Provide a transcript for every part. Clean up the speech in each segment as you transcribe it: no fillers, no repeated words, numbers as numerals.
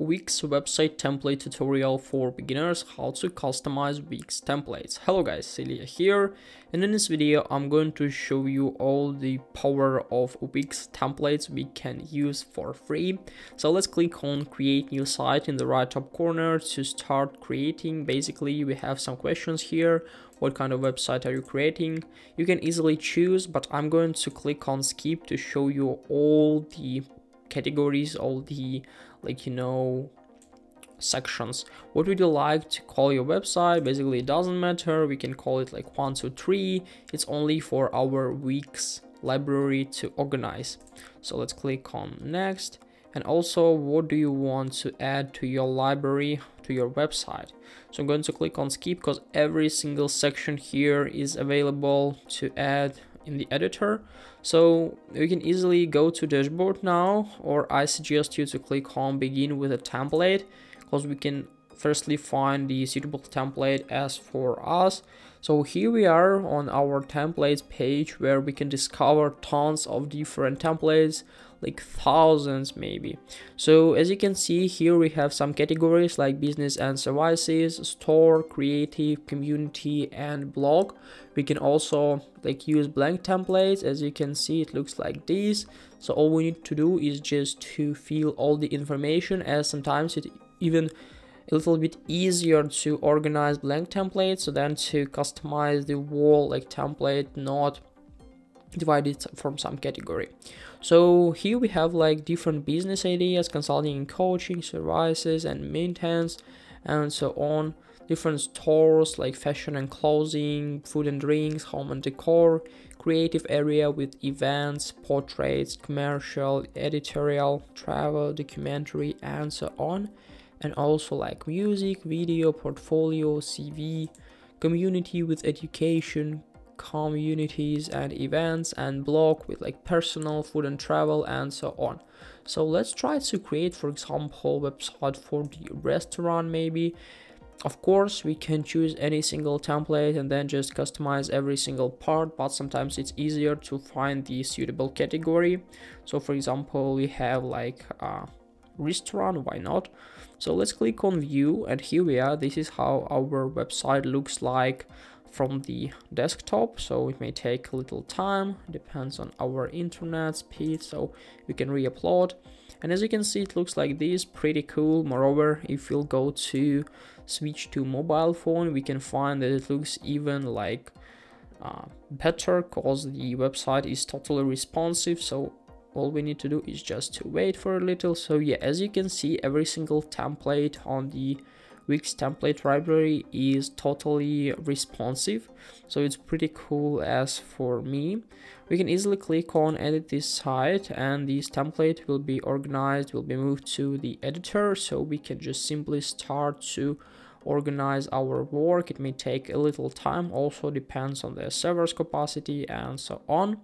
Wix website template tutorial for beginners, how to customize Wix templates. Hello guys, Celia here, and in this video I'm going to show you all the power of Wix templates we can use for free. So let's click on create new site in the right top corner to start creating. Basically we have some questions here. What kind of website are you creating? You can easily choose, but I'm going to click on skip to show you all the categories, all the sections. What would you like to call your website? Basically it doesn't matter, we can call it like 1, 2, 3. It's only for our Wix library to organize. So let's click on next. And also, what do you want to add to your library, to your website? So I'm going to click on skip because every single section here is available to add in the editor. So you can easily go to dashboard now, or I suggest you to click on begin with a template, because we can firstly find the suitable template as for us. So here we are on our templates page, where we can discover tons of different templates, like thousands maybe. So as you can see here, we have some categories like business and services, store, creative, community, and blog. We can also like use blank templates. As you can see, it looks like this. So all we need to do is just to fill all the information, as sometimes it even a little bit easier to organize blank templates so then to customize the whole like template, not divided from some category. So here we have like different business ideas, consulting and coaching, services and maintenance, and so on. Different stores like fashion and clothing, food and drinks, home and decor, creative area with events, portraits, commercial, editorial, travel, documentary, and so on. And also like music, video, portfolio, CV, community with education, communities and events, and blog with like personal, food and travel, and so on. So let's try to create, for example, website for the restaurant maybe. Of course, we can choose any single template and then just customize every single part, but sometimes it's easier to find the suitable category. So for example, we have like restaurant, why not? So let's click on view, and here we are. This is how our website looks like from the desktop. So it may take a little time, depends on our internet speed, so we can re-upload. And as you can see, it looks like this, pretty cool. Moreover, if we'll go to switch to mobile phone, we can find that it looks even like better, because the website is totally responsive. So all we need to do is just to wait for a little. So yeah, as you can see, every single template on the Wix template library is totally responsive, so it's pretty cool. As for me, we can easily click on edit this site, and this template will be organized, will be moved to the editor, so we can just simply start to organize our work. It may take a little time, also depends on the server's capacity and so on.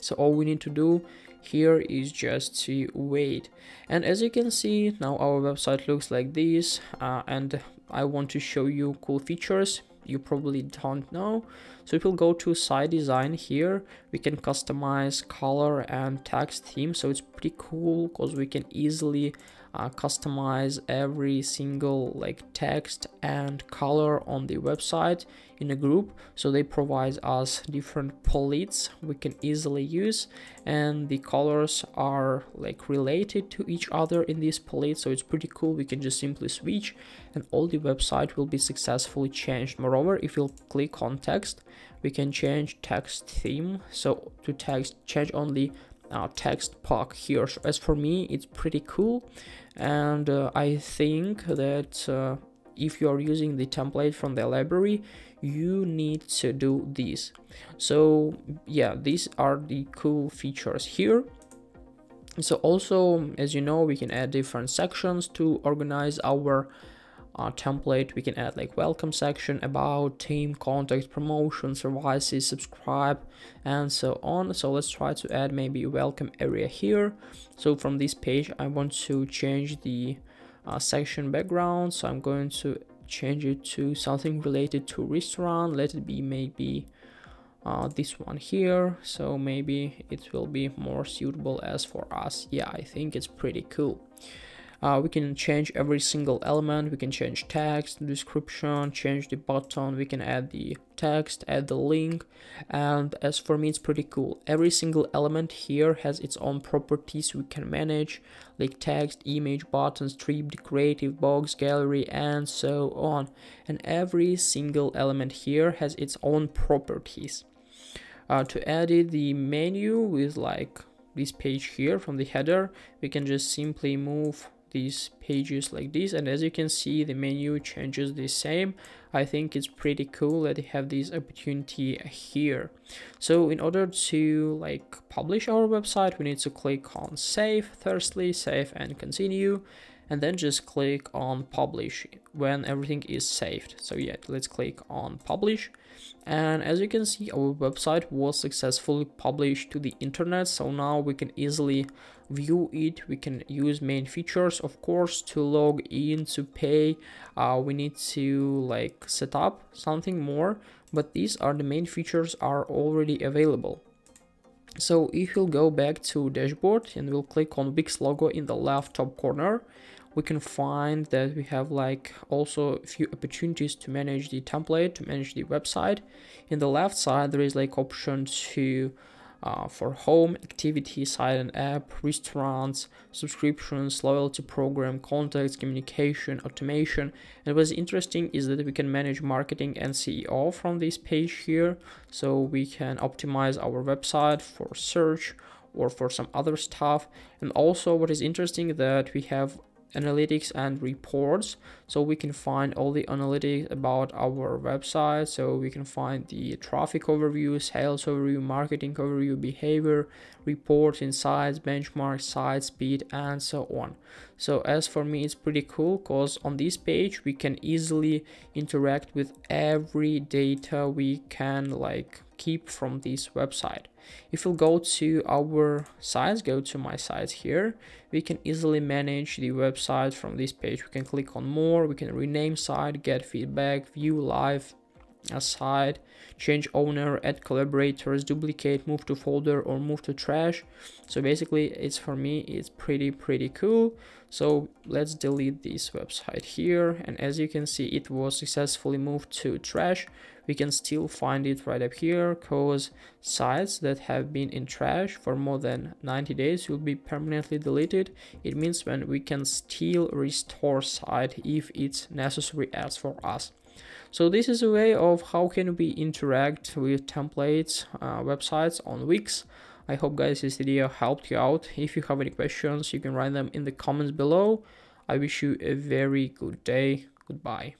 So all we need to do here is just to wait. And as you can see, now our website looks like this, and I want to show you cool features you probably don't know. So if we'll go to site design here, we can customize color and text theme. So it's pretty cool because we can easily customize every single like text and color on the website in a group. So they provide us different palettes we can easily use, and the colors are like related to each other in this palette. So it's pretty cool. We can just simply switch and all the website will be successfully changed. Moreover, if you'll click on text, we can change text theme. So to text, change only text pack here. So as for me, it's pretty cool, and I think that if you are using the template from the library, you need to do this. So yeah, these are the cool features here. So also, as you know, we can add different sections to organize our template. We can add like welcome section, about, team, contact, promotion, services, subscribe, and so on. So let's try to add maybe welcome area here. So from this page, I want to change the section background. So I'm going to change it to something related to restaurant. Let it be maybe this one here. So maybe it will be more suitable as for us. Yeah, I think it's pretty cool. We can change every single element. We can change text, description, change the button, we can add the text, add the link. And as for me, it's pretty cool. Every single element here has its own properties we can manage, like text, image, button, strip, creative box, gallery, and so on. And every single element here has its own properties. To edit the menu with like this page here from the header, we can just simply move these pages like this, and as you can see, the menu changes the same. I think it's pretty cool that they have this opportunity here. So in order to like publish our website, we need to click on save, firstly save and continue, and then just click on publish when everything is saved. So yeah, let's click on publish, and as you can see, our website was successfully published to the internet. So now we can easily view it, we can use main features, of course, to log in, to pay. We need to like set up something more, but these are the main features are already available. So if you'll go back to dashboard and we'll click on Wix logo in the left top corner, we can find that we have like also a few opportunities to manage the template, to manage the website. In the left side, there is like option to for home, activity, site and app, restaurants, subscriptions, loyalty program, contacts, communication, automation. And what's interesting is that we can manage marketing and SEO from this page here. So we can optimize our website for search or for some other stuff. And also what is interesting is that we have analytics and reports, so we can find all the analytics about our website. So we can find the traffic overview, sales overview, marketing overview, behavior reports, insights, benchmarks, site speed, and so on. So as for me, it's pretty cool because on this page we can easily interact with every data we can like keep from this website. If we'll go to our sites, go to my sites here, we can easily manage the website from this page. We can click on more, we can rename site, get feedback, view live a site, change owner, add collaborators, duplicate, move to folder, or move to trash. So basically, it's for me, it's pretty cool. So let's delete this website here, and as you can see, it was successfully moved to trash. We can still find it right up here, cause sites that have been in trash for more than 90 days will be permanently deleted. It means when we can still restore site if it's necessary as for us. So this is a way of how can we interact with templates, websites on Wix. I hope guys this video helped you out. If you have any questions, you can write them in the comments below. I wish you a very good day. Goodbye.